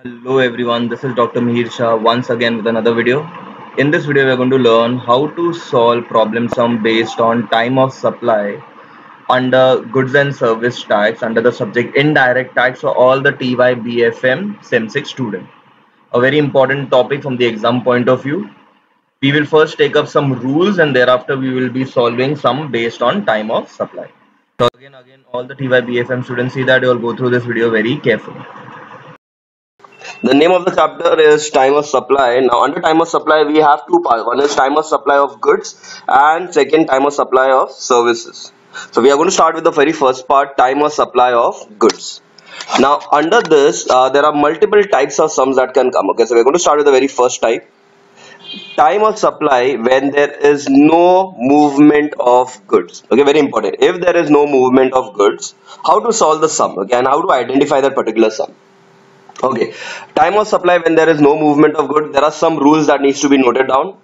Hello everyone, this is Dr. Mihir Shah once again with another video. In this video we are going to learn how to solve problem sum based on time of supply under goods and service tax under the subject indirect tax for all the TYBFM SEM 6 student. A very important topic from the exam point of view. We will first take up some rules and thereafter we will be solving some based on time of supply. So again all the TYBFM students, see that you will go through this video very carefully. The name of the chapter is time of supply. Now under time of supply we have two parts. One is time of supply of goods and second time of supply of services. So we are going to start with the very first part, time of supply of goods. Now under this there are multiple types of sums that can come. Okay, so we are going to start with the very first type. Time of supply when there is no movement of goods. Okay, very important. If there is no movement of goods, how to solve the sum, okay, and how to identify that particular sum. Okay, time of supply when there is no movement of goods, there are some rules that needs to be noted down.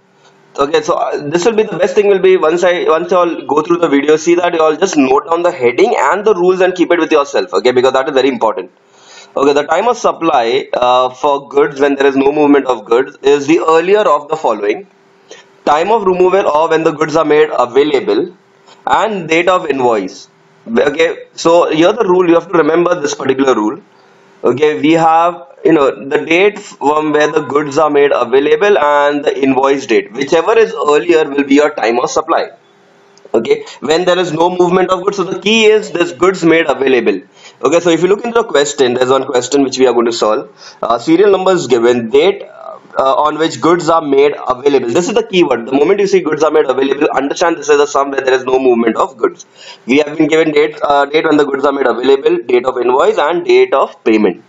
Okay, so this will be the best thing will be once you all go through the video, see that you all just note down the heading and the rules and keep it with yourself, okay, because that is very important. Okay, the time of supply for goods when there is no movement of goods is the earlier of the following: time of removal or when the goods are made available, and date of invoice. Okay, so here the rule, you have to remember this particular rule. Okay, we have, you know, the date from where the goods are made available and the invoice date, whichever is earlier will be your time of supply. Okay, when there is no movement of goods, so the key is this goods made available. Okay, so if you look into the question, there's one question which we are going to solve. Serial number is given, date on which goods are made available. This is the keyword. The moment you see goods are made available, understand this is a sum where there is no movement of goods. We have been given date when the goods are made available, date of invoice and date of payment.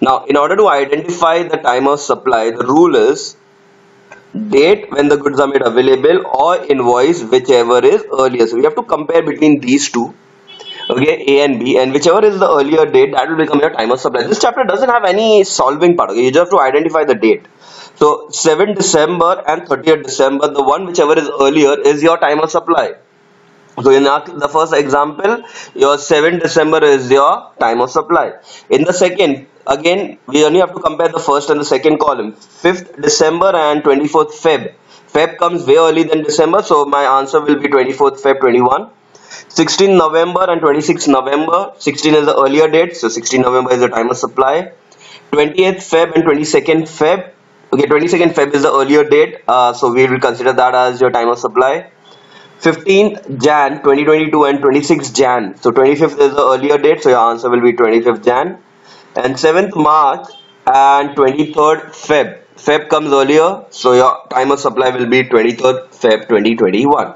Now, in order to identify the time of supply, the rule is date when the goods are made available or invoice, whichever is earlier. So we have to compare between these two. Okay, A and B, and whichever is the earlier date, that will become your time of supply. This chapter doesn't have any solving part, okay? You just have to identify the date. So 7th December and 30th December, the one whichever is earlier is your time of supply. So in the first example, your 7th December is your time of supply. In the second, again, we only have to compare the first and the second column. 5th December and 24th Feb. Feb comes way earlier than December, so my answer will be 24th Feb 21. 16 November and 26 November, 16 is the earlier date, so 16 November is the time of supply. 28th Feb and 22nd Feb, okay, 22nd Feb is the earlier date, so we will consider that as your time of supply. 15th Jan, 2022 and 26th Jan, so 25th is the earlier date, so your answer will be 25th Jan. And 7th March and 23rd Feb, Feb comes earlier, so your time of supply will be 23rd Feb 2021.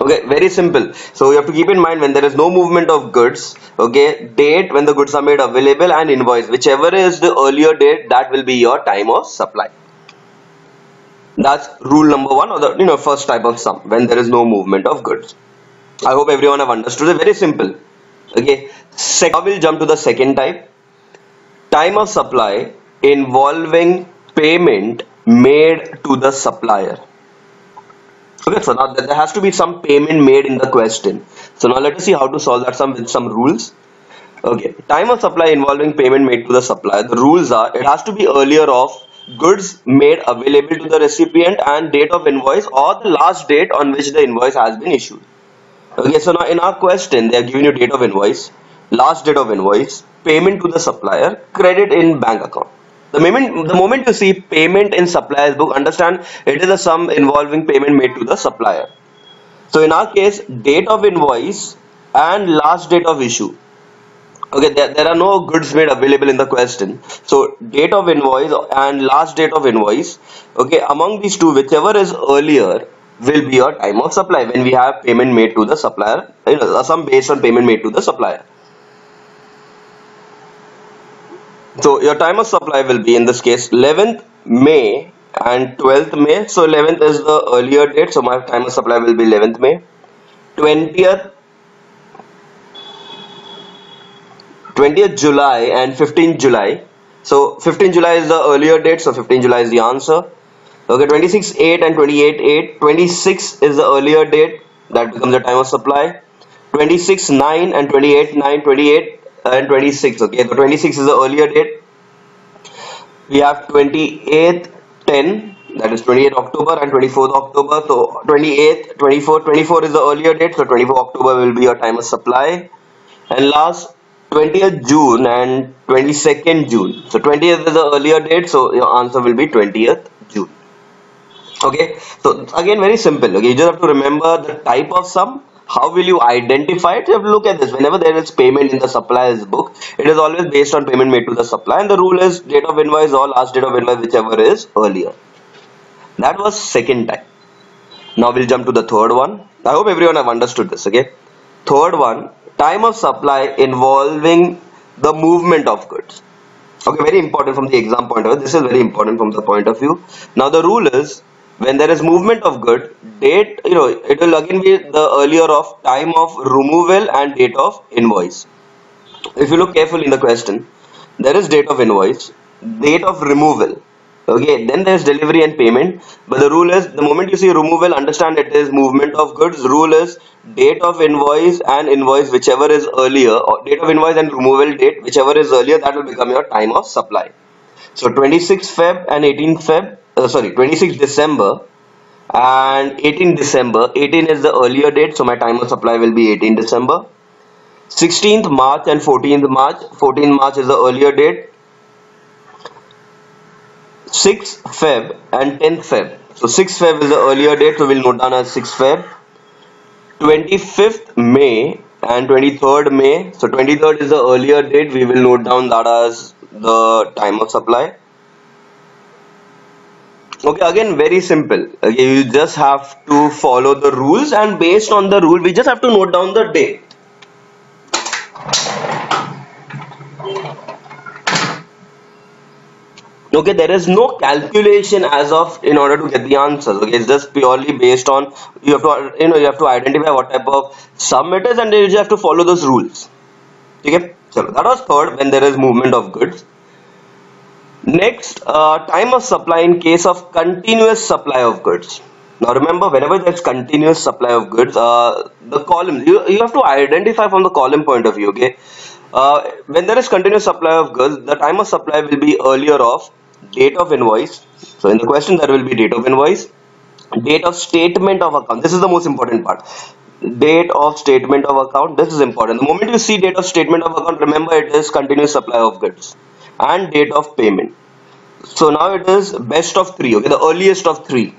Okay, very simple. So you have to keep in mind when there is no movement of goods, okay, date when the goods are made available and invoice, whichever is the earlier date, that will be your time of supply. That's rule number one, or the, you know, first type of sum when there is no movement of goods. I hope everyone have understood it. Very simple. Okay, now we'll jump to the second type, time of supply involving payment made to the supplier. Okay, so now there has to be some payment made in the question. So now let us see how to solve that sum with some rules. Okay, time of supply involving payment made to the supplier. The rules are, it has to be earlier of goods made available to the recipient and date of invoice or the last date on which the invoice has been issued. Okay, so now in our question, they are giving you date of invoice, last date of invoice, payment to the supplier, credit in bank account. The moment you see payment in supplier's book, understand it is a sum involving payment made to the supplier. So in our case, date of invoice and last date of issue. Okay, there are no goods made available in the question. So date of invoice and last date of invoice, okay, among these two, whichever is earlier will be your time of supply when we have payment made to the supplier, you know, sum based on payment made to the supplier. So your time of supply will be in this case 11th May and 12th May. So 11th is the earlier date. So my time of supply will be 11th May, 20th July and 15th July. So 15th July is the earlier date. So 15th July is the answer. Okay, 26/8 and 28/8. 26 is the earlier date. That becomes the time of supply. 26/9 and 28/9. 28 and 26, okay, so 26 is the earlier date, we have 28th 10, that is 28th October and 24th October. So 28th, 24, 24 is the earlier date, so 24 October will be your time of supply. And last 20th June and 22nd June. So 20th is the earlier date, so your answer will be 20th June. Okay, so again very simple. Okay, you just have to remember the type of sum. How will you identify it? You have to look at this. Whenever there is payment in the supplier's book, it is always based on payment made to the supplier. And the rule is date of invoice or last date of invoice, whichever is earlier. That was second type. Now we'll jump to the third one. I hope everyone have understood this. Okay, third one, time of supply involving the movement of goods. Okay, very important from the exam point of view. This is very important from the point of view. Now the rule is, when there is movement of good, date, you know, it will again be the earlier of time of removal and date of invoice. If you look carefully in the question, there is date of invoice, date of removal. Okay, then there is delivery and payment. But the rule is, the moment you see removal, understand it is movement of goods. Rule is date of invoice and invoice, whichever is earlier, or date of invoice and removal date, whichever is earlier, that will become your time of supply. So 26 Feb and 18 Feb. 26 December and 18 December. 18 is the earlier date, so my time of supply will be 18 December. 16th March and 14th March. 14th March is the earlier date. 6th Feb and 10th Feb. So 6th Feb is the earlier date, so we'll note down as 6th Feb. 25th May and 23rd May. So 23rd is the earlier date. We will note down that as the time of supply. Okay, again very simple. Okay, you just have to follow the rules, and based on the rule we just have to note down the date. Okay, there is no calculation as of in order to get the answers. Okay, it's just purely based on, you have to, you know, you have to identify what type of sum it is, and you just have to follow those rules. Okay, so that was third, when there is movement of goods. Next, time of supply in case of continuous supply of goods. Now remember, whenever there's continuous supply of goods, the column, you have to identify from the column point of view. Okay, when there is continuous supply of goods, the time of supply will be earlier of date of invoice. So in the question there will be date of invoice, date of statement of account. This is the most important part. Date of statement of account, this is important. The moment you see date of statement of account, remember it is continuous supply of goods. And date of payment. So now it is best of three. Okay, the earliest of three,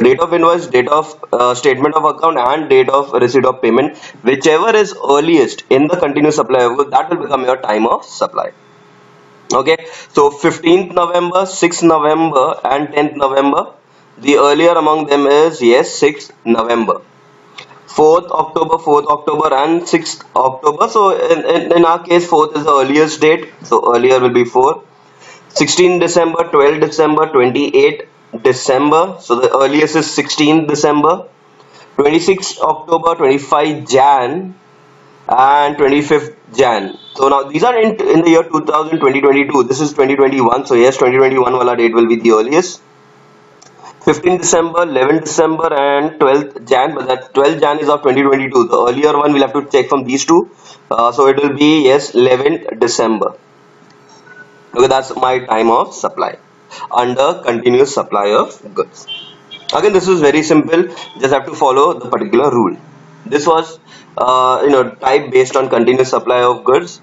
date of invoice, date of statement of account and date of receipt of payment, whichever is earliest in the continuous supply of goods, that will become your time of supply. Okay, so 15th November, 6th November and 10th November. The earlier among them is, yes, 6th November. 4th October and 6th October. So in our case 4th is the earliest date, so earlier will be 4. 16th December, 12th December, 28th December, so the earliest is 16th December. 26th October, 25th Jan and 25th Jan. So now these are in the year 2022, this is 2021, so yes, 2021 wala date will be the earliest. 15th December, 11th December and 12th Jan, but that 12th Jan is of 2022. The earlier one we'll have to check from these two. So it will be, yes, 11th December. Okay, that's my time of supply under continuous supply of goods. Again, this is very simple. Just have to follow the particular rule. This was, type based on continuous supply of goods.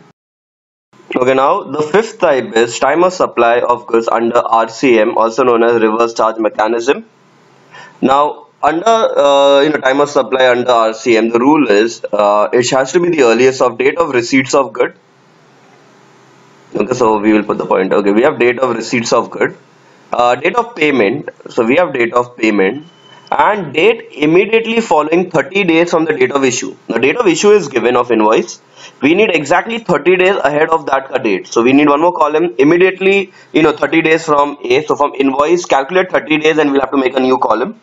Okay, now the fifth type is time of supply of goods under RCM, also known as reverse charge mechanism. Now under time of supply under RCM, the rule is it has to be the earliest of date of receipts of good. Okay, so we will put the point. Okay, we have date of receipts of good, date of payment, so we have date of payment, and date immediately following 30 days from the date of issue. The date of issue is given of invoice. We need exactly 30 days ahead of that date. So we need one more column, immediately, 30 days from A. So from invoice, calculate 30 days and we'll have to make a new column.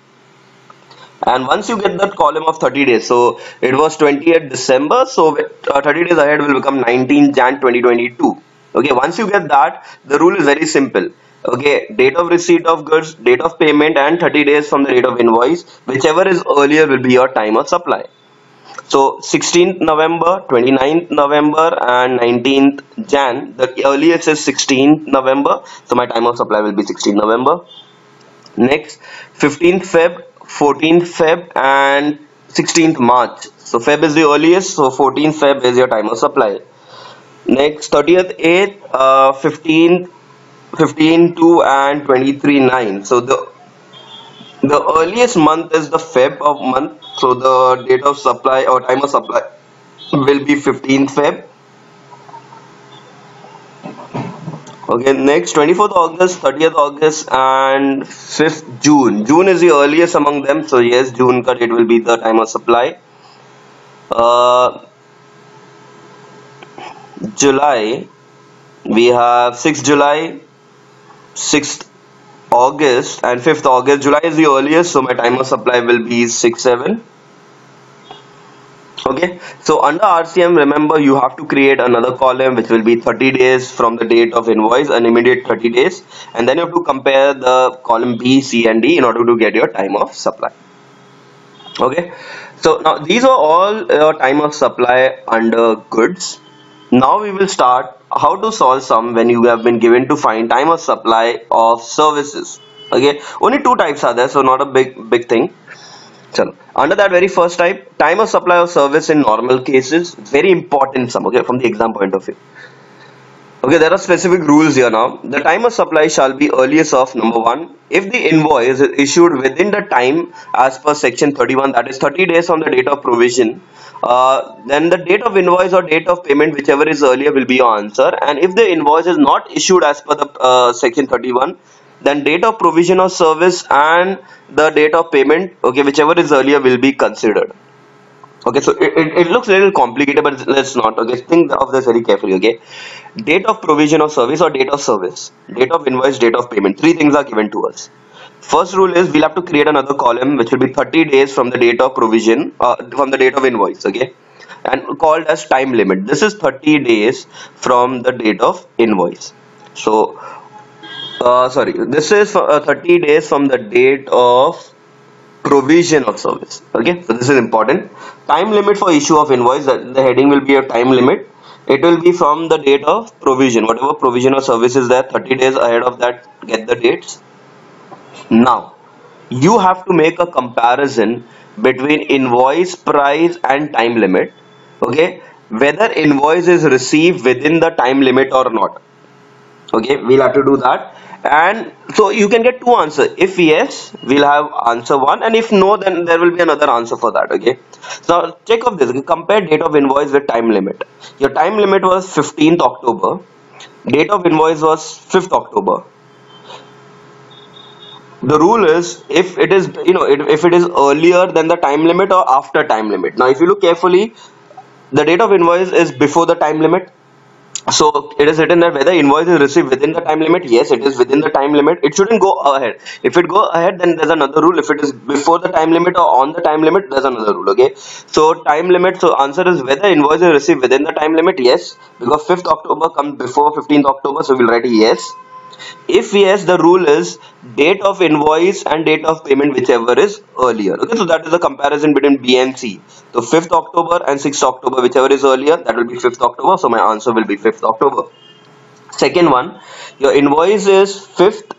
And once you get that column of 30 days, so it was 28 December. So 30 days ahead will become 19 Jan 2022. Okay, once you get that, the rule is very simple. Okay, date of receipt of goods, date of payment and 30 days from the date of invoice, whichever is earlier will be your time of supply. So 16th November, 29th November and 19th Jan. The earliest is 16th November. So my time of supply will be 16th November. Next 15th Feb, 14th Feb and 16th March. So Feb is the earliest. So 14th Feb is your time of supply. Next 30th 8th, 15th 15 2 and 23 9. So the earliest month is the Feb of month. So the date of supply or time of supply will be 15th Feb. Okay, next 24th August, 30th August and 5th June. June is the earliest among them. So yes, June ka date will be the time of supply. July, we have 6th July, 6th August and 5th August. July is the earliest, so my time of supply will be 6-7. Okay, so under RCM, remember you have to create another column which will be 30 days from the date of invoice, an immediate 30 days, and then you have to compare the column B, C and D in order to get your time of supply. Okay, so now these are all your time of supply under goods. Now we will start how to solve sum when you have been given to find time of supply of services. Okay, only two types are there, so not a big thing. Chalo. Under that very first type, time of supply of service in normal cases, very important sum, okay, from the exam point of view. Okay, there are specific rules here now. The time of supply shall be earliest of number 1. If the invoice is issued within the time as per section 31, that is 30 days from the date of provision, then the date of invoice or date of payment, whichever is earlier, will be your answer. And if the invoice is not issued as per the section 31, then date of provision of service and the date of payment, okay, whichever is earlier will be considered. Okay, so it looks a little complicated, but let's not. Okay, think of this very carefully. Okay, date of provision of service or date of service, date of invoice, date of payment, three things are given to us. First rule is we'll have to create another column which will be 30 days from the date of provision, from the date of invoice, okay, and called as time limit. This is 30 days from the date of invoice. So this is 30 days from the date of provision of service. Okay, so this is important. Time limit for issue of invoice, the heading will be a time limit. It will be from the date of provision, whatever provision or service is there, 30 days ahead of that, get the dates. Now you have to make a comparison between invoice price and time limit, okay, whether invoice is received within the time limit or not. Okay, we'll have to do that. And so you can get two answers. If yes, we'll have answer 1, and if no, then there will be another answer for that. Okay, so check of this, compare date of invoice with time limit. Your time limit was 15th October, date of invoice was 5th October. The rule is if it is, you know, if it is earlier than the time limit or after time limit. Now if you look carefully, the date of invoice is before the time limit. So it is written that whether invoice is received within the time limit. Yes, it is within the time limit. It shouldn't go ahead. If it go ahead, then there's another rule. If it is before the time limit or on the time limit, there's another rule. Okay, so time limit, so answer is whether invoice is received within the time limit. Yes, because 5th October comes before 15th October, so we'll write yes. If yes, the rule is date of invoice and date of payment, whichever is earlier. Okay, so that is the comparison between B and C. So 5th October and 6th October, whichever is earlier, that will be 5th October. So my answer will be 5th October. Second one, your invoice is 5th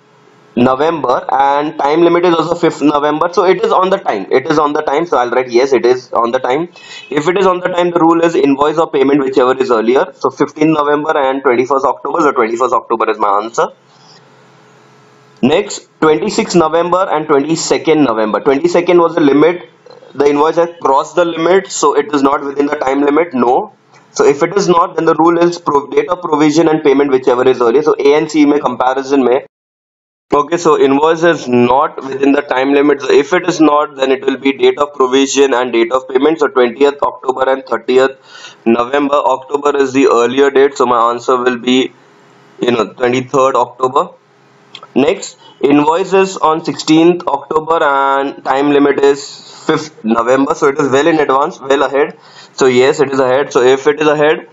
November and time limit is also 5th November. So it is on the time. It is on the time. So I'll write yes, it is on the time. If it is on the time, the rule is invoice or payment, whichever is earlier. So 15th November and 21st October. So 21st October is my answer. Next, 26th November and 22nd November. 22nd was the limit. The invoice has crossed the limit, so it is not within the time limit. No. So if it is not, then the rule is date of provision and payment, whichever is earlier. So A and C may comparison may. Okay, so invoice is not within the time limit. So if it is not, then it will be date of provision and date of payment. So 20th October and 30th November. October is the earlier date, so my answer will be, you know, 23rd October. Next, invoice is on 16th October and time limit is 5th November. So it is well in advance, well ahead. So yes, it is ahead. So if it is ahead,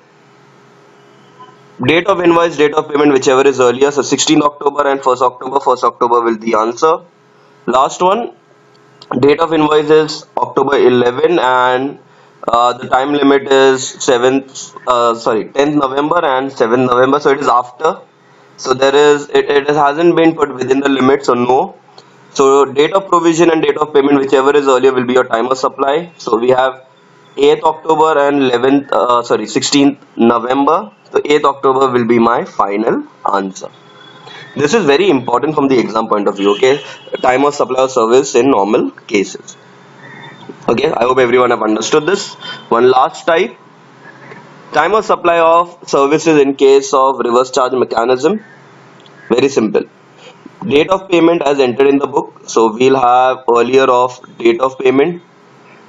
date of invoice, date of payment, whichever is earlier. So 16th October and 1st October. 1st October will be the answer. Last one, date of invoice is October 11 and The time limit is 10th November and 7th November, so it is after. So there is, it hasn't been put within the limit, so no. So date of provision and date of payment, whichever is earlier, will be your time of supply. So we have 8th October and 16th November. So 8th October will be my final answer. This is very important from the exam point of view, okay? Time of supply or service in normal cases. Okay, I hope everyone have understood this. One last type. Time of supply of services in case of reverse charge mechanism. Very simple. Date of payment as entered in the book. So we'll have earlier of date of payment.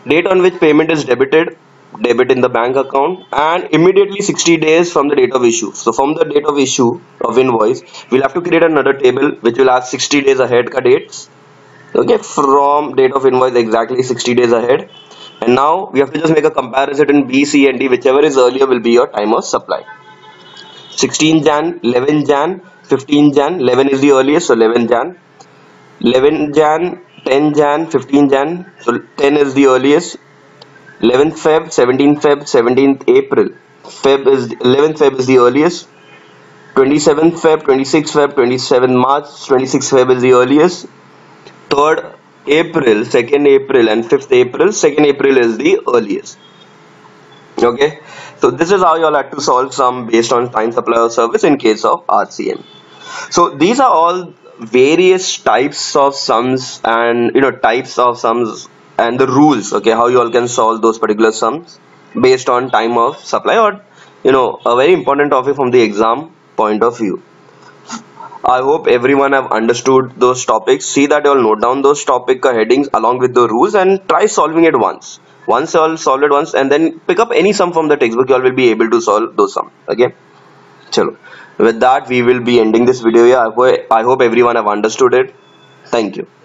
Date on which payment is debited. Debit in the bank account, and immediately 60 days from the date of issue. So from the date of issue of invoice, we'll have to create another table which will have 60 days ahead ka dates. Okay, from date of invoice exactly 60 days ahead. And now we have to just make a comparison in B, C and D, whichever is earlier will be your time of supply. 16 Jan, 11 Jan, 15 Jan, 11 is the earliest, so 11 Jan. 11 Jan, 10 Jan, 15 Jan, so 10 is the earliest. 11th Feb, 17th Feb, 17th April. 11th Feb is the earliest. 27th Feb, 26th Feb, 27th March, 26th Feb is the earliest. 3rd April, 2nd April and 5th April. 2nd April is the earliest. Okay, so this is how you all have to solve some based on time supply or service in case of RCM. So these are all various types of sums and and the rules, okay, how you all can solve those particular sums based on time of supply, or a very important topic from the exam point of view. I hope everyone have understood those topics. See that you all note down those topic headings along with the rules and try solving it once. Once you all solve it once, and then pick up any sum from the textbook, you all will be able to solve those sums. Okay, chalo. With that, we will be ending this video here. I hope everyone have understood it. Thank you.